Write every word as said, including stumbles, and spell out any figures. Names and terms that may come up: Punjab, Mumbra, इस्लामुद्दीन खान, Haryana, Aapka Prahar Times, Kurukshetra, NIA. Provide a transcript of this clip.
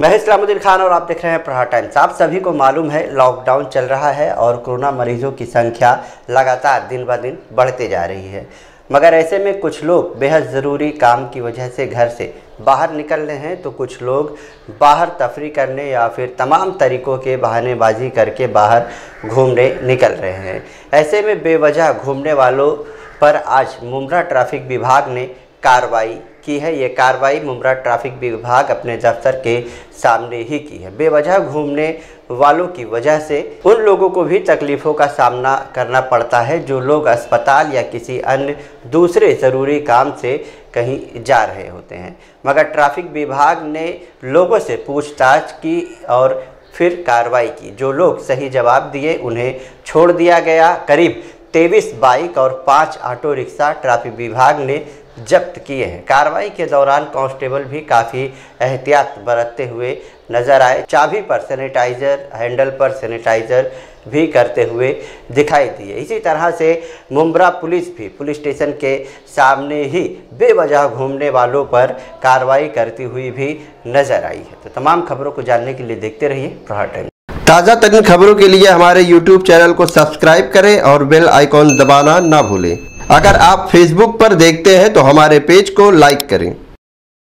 महइस्लामुद्दीन खान और आप देख रहे हैं प्रहार टाइम्स। आप सभी को मालूम है लॉकडाउन चल रहा है और कोरोना मरीजों की संख्या लगातार दिन ब दिन बढ़ते जा रही है, मगर ऐसे में कुछ लोग बेहद ज़रूरी काम की वजह से घर से बाहर निकल रहे हैं तो कुछ लोग बाहर तफरी करने या फिर तमाम तरीक़ों के बहानेबाजी करके बाहर घूमने निकल रहे हैं। ऐसे में बेवजह घूमने वालों पर आज मुंब्रा ट्रैफिक विभाग ने कार्रवाई की है। ये कार्रवाई मुंब्रा ट्रैफिक विभाग अपने दफ्तर के सामने ही की है। बेवजह घूमने वालों की वजह से उन लोगों को भी तकलीफ़ों का सामना करना पड़ता है जो लोग अस्पताल या किसी अन्य दूसरे ज़रूरी काम से कहीं जा रहे होते हैं, मगर ट्रैफिक विभाग ने लोगों से पूछताछ की और फिर कार्रवाई की। जो लोग सही जवाब दिए उन्हें छोड़ दिया गया। करीब तेईस बाइक और पाँच ऑटो रिक्शा ट्रैफिक विभाग ने जब्त किए हैं। कार्रवाई के दौरान कांस्टेबल भी काफ़ी एहतियात बरतते हुए नजर आए। चाबी पर सैनिटाइज़र, हैंडल पर सैनिटाइज़र भी करते हुए दिखाई दिए। इसी तरह से मुंब्रा पुलिस भी पुलिस स्टेशन के सामने ही बेवजह घूमने वालों पर कार्रवाई करती हुई भी नजर आई है। तो तमाम खबरों को जानने के लिए देखते रहिए प्रहार टाइम्स। ताज़ा तरीन खबरों के लिए हमारे यूट्यूब चैनल को सब्सक्राइब करें और बेल आइकॉन दबाना ना भूलें। अगर आप फेसबुक पर देखते हैं तो हमारे पेज को लाइक करें।